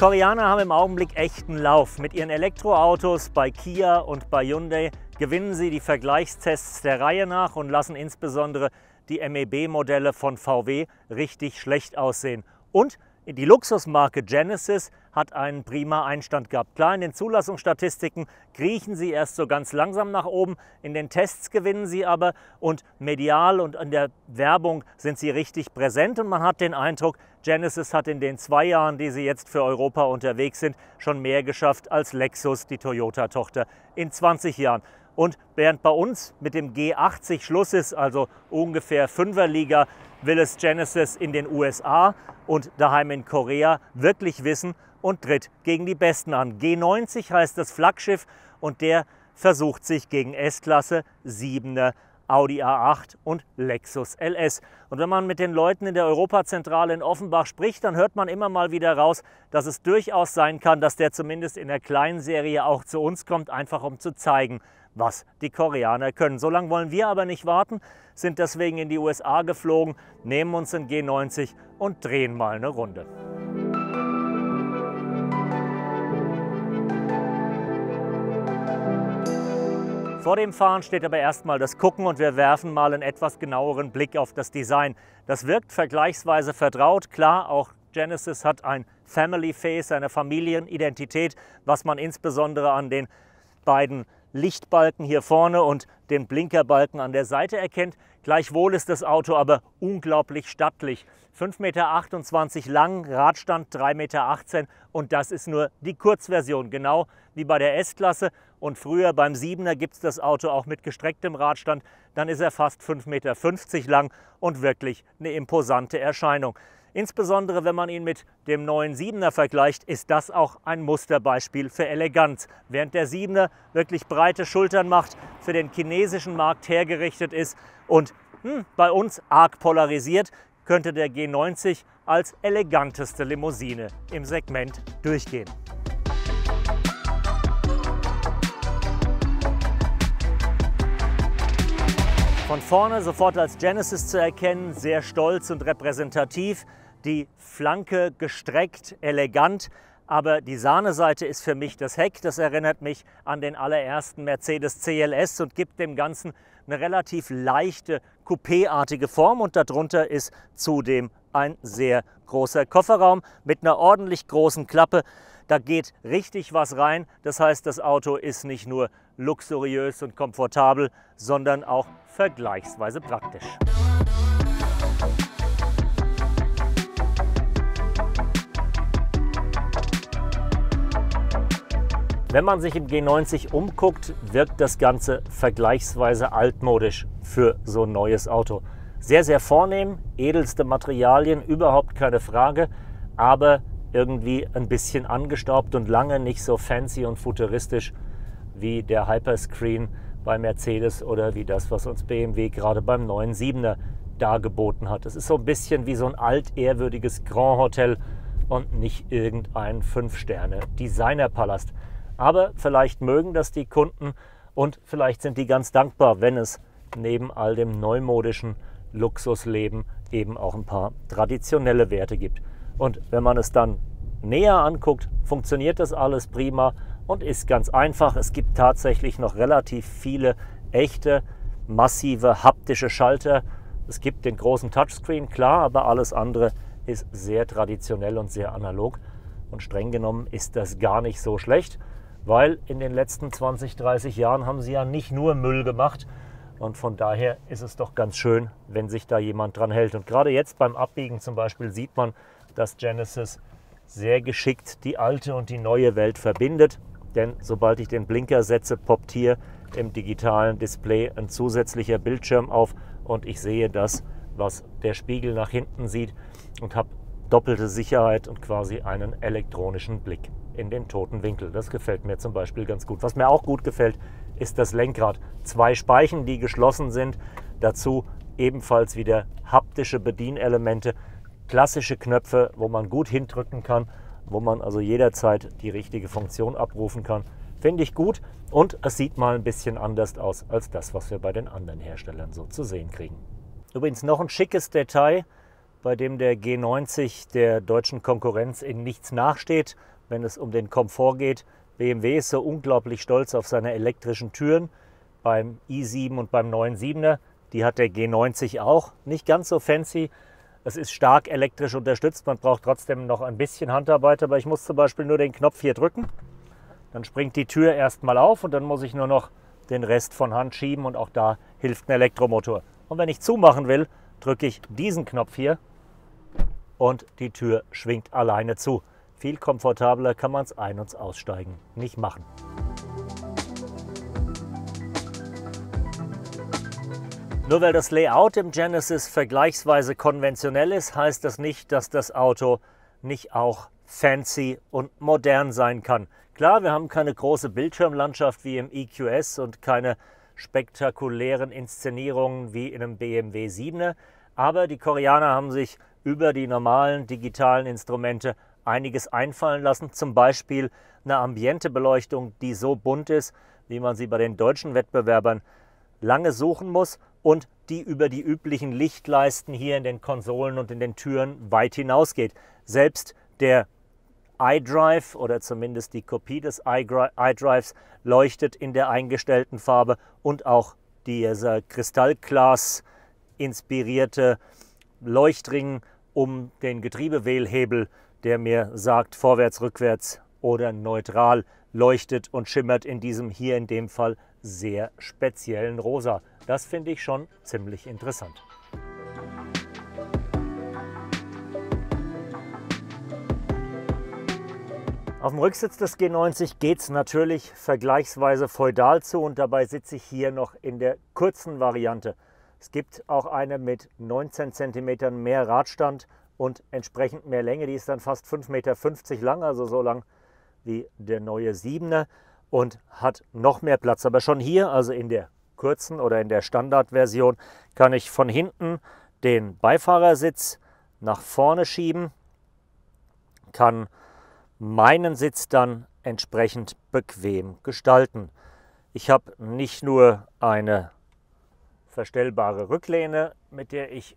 Koreaner haben im Augenblick echten Lauf. Mit ihren Elektroautos bei Kia und bei Hyundai gewinnen sie die Vergleichstests der Reihe nach und lassen insbesondere die MEB-Modelle von VW richtig schlecht aussehen. Und die Luxusmarke Genesis hat einen prima Einstand gehabt. Klar, in den Zulassungsstatistiken kriechen sie erst so ganz langsam nach oben, in den Tests gewinnen sie aber und medial und in der Werbung sind sie richtig präsent und man hat den Eindruck, Genesis hat in den 2 Jahren, die sie jetzt für Europa unterwegs sind, schon mehr geschafft als Lexus, die Toyota-Tochter, in 20 Jahren. Und während bei uns mit dem G80 Schluss ist, also ungefähr 5er-Liga, will es Genesis in den USA und daheim in Korea wirklich wissen und tritt gegen die Besten an. G90 heißt das Flaggschiff und der versucht sich gegen S-Klasse, 7er, Audi A8 und Lexus LS. Und wenn man mit den Leuten in der Europazentrale in Offenbach spricht, dann hört man immer mal wieder raus, dass es durchaus sein kann, dass der zumindest in der kleinen Serie auch zu uns kommt, einfach um zu zeigen, was die Koreaner können. So lange wollen wir aber nicht warten, sind deswegen in die USA geflogen, nehmen uns in G90 und drehen mal eine Runde. Vor dem Fahren steht aber erstmal das Gucken und wir werfen mal einen etwas genaueren Blick auf das Design. Das wirkt vergleichsweise vertraut, klar, auch Genesis hat ein Family Face, eine Familienidentität, was man insbesondere an den beiden Lichtbalken hier vorne und den Blinkerbalken an der Seite erkennt. Gleichwohl ist das Auto aber unglaublich stattlich. 5,28 Meter lang, Radstand 3,18 Meter und das ist nur die Kurzversion, genau wie bei der S-Klasse. Und früher beim 7er gibt es das Auto auch mit gestrecktem Radstand, dann ist er fast 5,50 Meter lang und wirklich eine imposante Erscheinung. Insbesondere wenn man ihn mit dem neuen 7er vergleicht, ist das auch ein Musterbeispiel für Eleganz. Während der 7er wirklich breite Schultern macht, für den chinesischen Markt hergerichtet ist und bei uns arg polarisiert, könnte der G90 als eleganteste Limousine im Segment durchgehen. Von vorne sofort als Genesis zu erkennen, sehr stolz und repräsentativ, die Flanke gestreckt, elegant, aber die Sahneseite ist für mich das Heck, das erinnert mich an den allerersten Mercedes CLS und gibt dem Ganzen eine relativ leichte, coupéartige Form und darunter ist zudem ein sehr großer Kofferraum mit einer ordentlich großen Klappe. Da geht richtig was rein, das heißt, das Auto ist nicht nur luxuriös und komfortabel, sondern auch vergleichsweise praktisch. Wenn man sich im G90 umguckt, wirkt das Ganze vergleichsweise altmodisch für so ein neues Auto. Sehr, sehr vornehm, edelste Materialien, überhaupt keine Frage, aber irgendwie ein bisschen angestaubt und lange nicht so fancy und futuristisch wie der Hyperscreen bei Mercedes oder wie das, was uns BMW gerade beim neuen 7er dargeboten hat. Es ist so ein bisschen wie so ein altehrwürdiges Grand Hotel und nicht irgendein 5-Sterne-Designerpalast. Aber vielleicht mögen das die Kunden und vielleicht sind die ganz dankbar, wenn es neben all dem neumodischen Luxusleben eben auch ein paar traditionelle Werte gibt. Und wenn man es dann näher anguckt, funktioniert das alles prima und ist ganz einfach. Es gibt tatsächlich noch relativ viele echte, massive, haptische Schalter. Es gibt den großen Touchscreen, klar, aber alles andere ist sehr traditionell und sehr analog. Und streng genommen ist das gar nicht so schlecht, weil in den letzten 20, 30 Jahren haben sie ja nicht nur Müll gemacht, und von daher ist es doch ganz schön, wenn sich da jemand dran hält. Und gerade jetzt beim Abbiegen zum Beispiel sieht man, dass Genesis sehr geschickt die alte und die neue Welt verbindet. Denn sobald ich den Blinker setze, poppt hier im digitalen Display ein zusätzlicher Bildschirm auf. Und ich sehe das, was der Spiegel nach hinten sieht und habe doppelte Sicherheit und quasi einen elektronischen Blick in den toten Winkel. Das gefällt mir zum Beispiel ganz gut. Was mir auch gut gefällt, ist das Lenkrad. 2 Speichen, die geschlossen sind, dazu ebenfalls wieder haptische Bedienelemente, klassische Knöpfe, wo man gut hindrücken kann, wo man also jederzeit die richtige Funktion abrufen kann. Finde ich gut und es sieht mal ein bisschen anders aus als das, was wir bei den anderen Herstellern so zu sehen kriegen. Übrigens noch ein schickes Detail, bei dem der G90 der deutschen Konkurrenz in nichts nachsteht, wenn es um den Komfort geht. BMW ist so unglaublich stolz auf seine elektrischen Türen beim i7 und beim 9.7er. Die hat der G90 auch, nicht ganz so fancy. Es ist stark elektrisch unterstützt, man braucht trotzdem noch ein bisschen Handarbeit, aber ich muss zum Beispiel nur den Knopf hier drücken. Dann springt die Tür erstmal auf und dann muss ich nur noch den Rest von Hand schieben und auch da hilft ein Elektromotor. Und wenn ich zumachen will, drücke ich diesen Knopf hier und die Tür schwingt alleine zu. Viel komfortabler kann man es ein- und aussteigen nicht machen. Nur weil das Layout im Genesis vergleichsweise konventionell ist, heißt das nicht, dass das Auto nicht auch fancy und modern sein kann. Klar, wir haben keine große Bildschirmlandschaft wie im EQS und keine spektakulären Inszenierungen wie in einem BMW 7er, aber die Koreaner haben sich über die normalen digitalen Instrumente einiges einfallen lassen, zum Beispiel eine Ambientebeleuchtung, die so bunt ist, wie man sie bei den deutschen Wettbewerbern lange suchen muss, und die über die üblichen Lichtleisten hier in den Konsolen und in den Türen weit hinausgeht. Selbst der iDrive oder zumindest die Kopie des iDrives leuchtet in der eingestellten Farbe und auch dieser Kristallglas inspirierte Leuchtring um den Getriebewählhebel, der mir sagt vorwärts, rückwärts oder neutral, leuchtet und schimmert in diesem hier in dem Fall sehr speziellen Rosa. Das finde ich schon ziemlich interessant. Auf dem Rücksitz des G90 geht es natürlich vergleichsweise feudal zu und dabei sitze ich hier noch in der kurzen Variante. Es gibt auch eine mit 19 cm mehr Radstand und entsprechend mehr Länge. Die ist dann fast 5,50 Meter lang, also so lang wie der neue 7er und hat noch mehr Platz. Aber schon hier, also in der kurzen oder in der Standardversion, kann ich von hinten den Beifahrersitz nach vorne schieben, kann meinen Sitz dann entsprechend bequem gestalten. Ich habe nicht nur eine verstellbare Rücklehne, mit der ich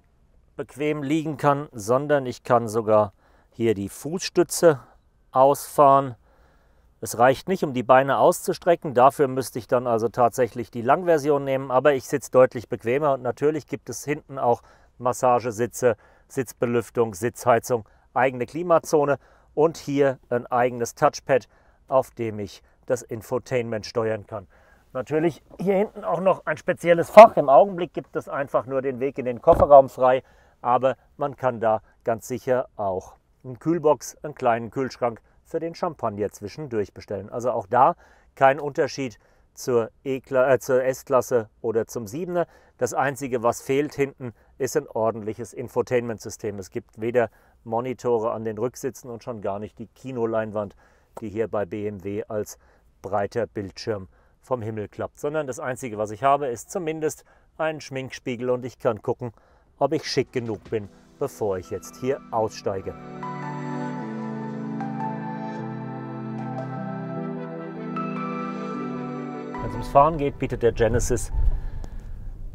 bequem liegen kann, sondern ich kann sogar hier die Fußstütze ausfahren. Es reicht nicht, um die Beine auszustrecken, dafür müsste ich dann also tatsächlich die Langversion nehmen, aber ich sitze deutlich bequemer und natürlich gibt es hinten auch Massagesitze, Sitzbelüftung, Sitzheizung, eigene Klimazone und hier ein eigenes Touchpad, auf dem ich das Infotainment steuern kann. Natürlich hier hinten auch noch ein spezielles Fach, im Augenblick gibt es einfach nur den Weg in den Kofferraum frei, aber man kann da ganz sicher auch eine Kühlbox, einen kleinen Kühlschrank für den Champagner zwischendurch bestellen. Also auch da kein Unterschied zur S-Klasse oder zum 7er. Das Einzige, was fehlt hinten, ist ein ordentliches Infotainment-System. Es gibt weder Monitore an den Rücksitzen und schon gar nicht die Kinoleinwand, die hier bei BMW als breiter Bildschirm vom Himmel klappt. Sondern das Einzige, was ich habe, ist zumindest ein Schminkspiegel und ich kann gucken, ob ich schick genug bin, bevor ich jetzt hier aussteige. Wenn es ums Fahren geht, bietet der Genesis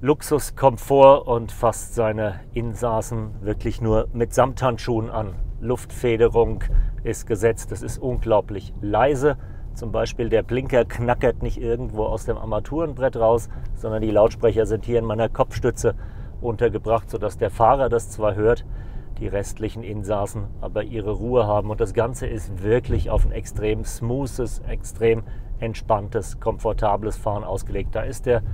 Luxus, Komfort und fasst seine Insassen wirklich nur mit Samthandschuhen an. Luftfederung ist gesetzt, es ist unglaublich leise. Zum Beispiel der Blinker knackert nicht irgendwo aus dem Armaturenbrett raus, sondern die Lautsprecher sind hier in meiner Kopfstütze untergebracht, sodass der Fahrer das zwar hört, die restlichen Insassen aber ihre Ruhe haben. Und das Ganze ist wirklich auf ein extrem smoothes, extrem entspanntes, komfortables Fahren ausgelegt. Da ist der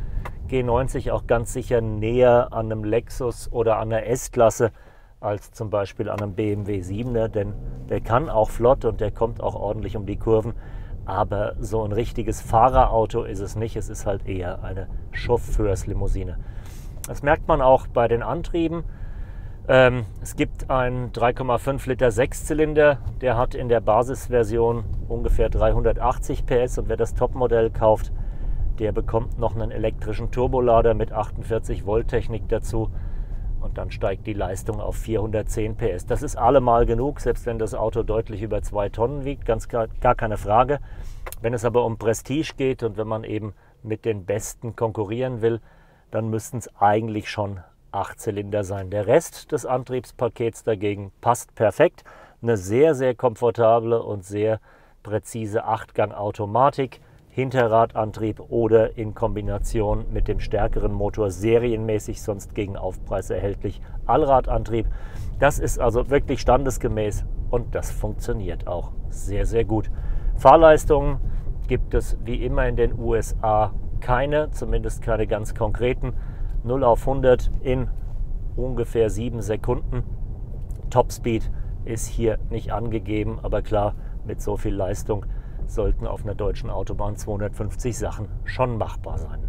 G90 auch ganz sicher näher an einem Lexus oder an einer S-Klasse als zum Beispiel an einem BMW 7er, denn der kann auch flott und der kommt auch ordentlich um die Kurven. Aber so ein richtiges Fahrerauto ist es nicht, es ist halt eher eine Chauffeurslimousine. Das merkt man auch bei den Antrieben. Es gibt einen 3,5 Liter Sechszylinder, der hat in der Basisversion ungefähr 380 PS und wer das Topmodell kauft, der bekommt noch einen elektrischen Turbolader mit 48 Volt Technik dazu und dann steigt die Leistung auf 410 PS. Das ist allemal genug, selbst wenn das Auto deutlich über 2 Tonnen wiegt, gar keine Frage. Wenn es aber um Prestige geht und wenn man eben mit den Besten konkurrieren will, dann müssten es eigentlich schon 8-Zylinder sein. Der Rest des Antriebspakets dagegen passt perfekt. Eine sehr, sehr komfortable und sehr präzise 8-Gang-Automatik, Hinterradantrieb oder in Kombination mit dem stärkeren Motor serienmäßig, sonst gegen Aufpreis erhältlich, Allradantrieb. Das ist also wirklich standesgemäß und das funktioniert auch sehr, sehr gut. Fahrleistungen gibt es wie immer in den USA keine, zumindest keine ganz konkreten. 0 auf 100 in ungefähr 7 Sekunden. Topspeed ist hier nicht angegeben, aber klar, mit so viel Leistung sollten auf einer deutschen Autobahn 250 Sachen schon machbar sein.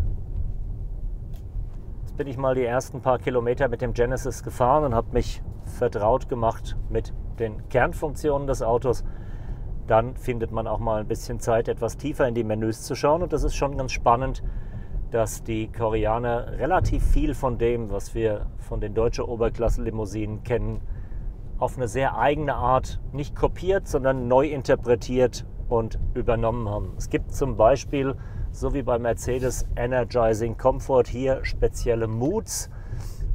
Jetzt bin ich mal die ersten paar Kilometer mit dem Genesis gefahren und habe mich vertraut gemacht mit den Kernfunktionen des Autos. Dann findet man auch mal ein bisschen Zeit, etwas tiefer in die Menüs zu schauen. Und das ist schon ganz spannend, dass die Koreaner relativ viel von dem, was wir von den deutschen Oberklasse-Limousinen kennen, auf eine sehr eigene Art nicht kopiert, sondern neu interpretiert und übernommen haben. Es gibt zum Beispiel, so wie bei Mercedes Energizing Comfort, hier spezielle Moods.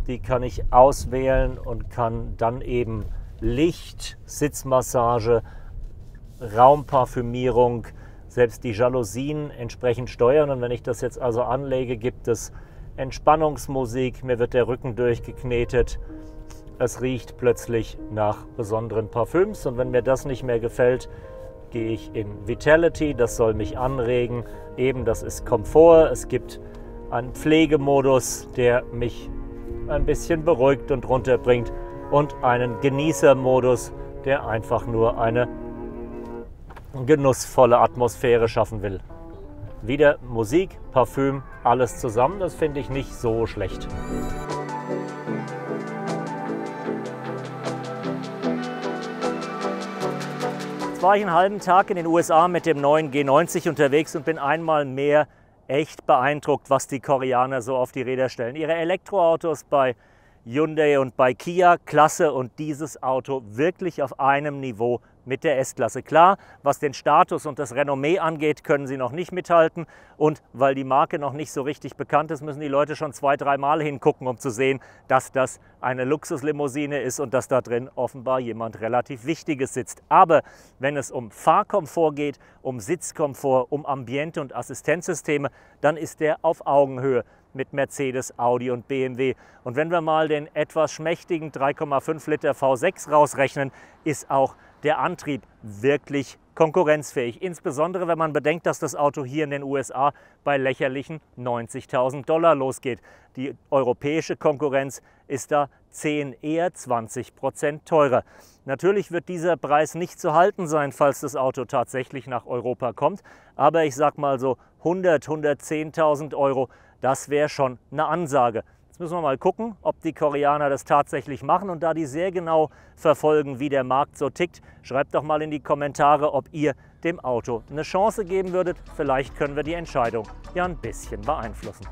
Die kann ich auswählen und kann dann eben Licht, Sitzmassage, Raumparfümierung, selbst die Jalousien entsprechend steuern. Und wenn ich das jetzt also anlege, gibt es Entspannungsmusik, mir wird der Rücken durchgeknetet, es riecht plötzlich nach besonderen Parfüms. Und wenn mir das nicht mehr gefällt, gehe ich in Vitality, das soll mich anregen. Eben, das ist Komfort. Es gibt einen Pflegemodus, der mich ein bisschen beruhigt und runterbringt, und einen Genießermodus, der einfach nur eine genussvolle Atmosphäre schaffen will. Wieder Musik, Parfüm, alles zusammen, das finde ich nicht so schlecht. Jetzt war ich einen halben Tag in den USA mit dem neuen G90 unterwegs und bin einmal mehr echt beeindruckt, was die Koreaner so auf die Räder stellen. Ihre Elektroautos bei Hyundai und bei Kia, klasse, und dieses Auto wirklich auf einem Niveau mit der S-Klasse. Klar, was den Status und das Renommee angeht, können sie noch nicht mithalten, und weil die Marke noch nicht so richtig bekannt ist, müssen die Leute schon 2-3 Mal hingucken, um zu sehen, dass das eine Luxuslimousine ist und dass da drin offenbar jemand relativ Wichtiges sitzt. Aber wenn es um Fahrkomfort geht, um Sitzkomfort, um Ambiente und Assistenzsysteme, dann ist der auf Augenhöhe mit Mercedes, Audi und BMW. Und wenn wir mal den etwas schmächtigen 3,5 Liter V6 rausrechnen, ist auch der Antrieb wirklich konkurrenzfähig. Insbesondere, wenn man bedenkt, dass das Auto hier in den USA bei lächerlichen 90.000 Dollar losgeht. Die europäische Konkurrenz ist da 10, eher 20% teurer. Natürlich wird dieser Preis nicht zu halten sein, falls das Auto tatsächlich nach Europa kommt. Aber ich sag mal so 100, 110.000 Euro, das wäre schon eine Ansage. Jetzt müssen wir mal gucken, ob die Koreaner das tatsächlich machen. Und da die sehr genau verfolgen, wie der Markt so tickt, schreibt doch mal in die Kommentare, ob ihr dem Auto eine Chance geben würdet. Vielleicht können wir die Entscheidung ja ein bisschen beeinflussen.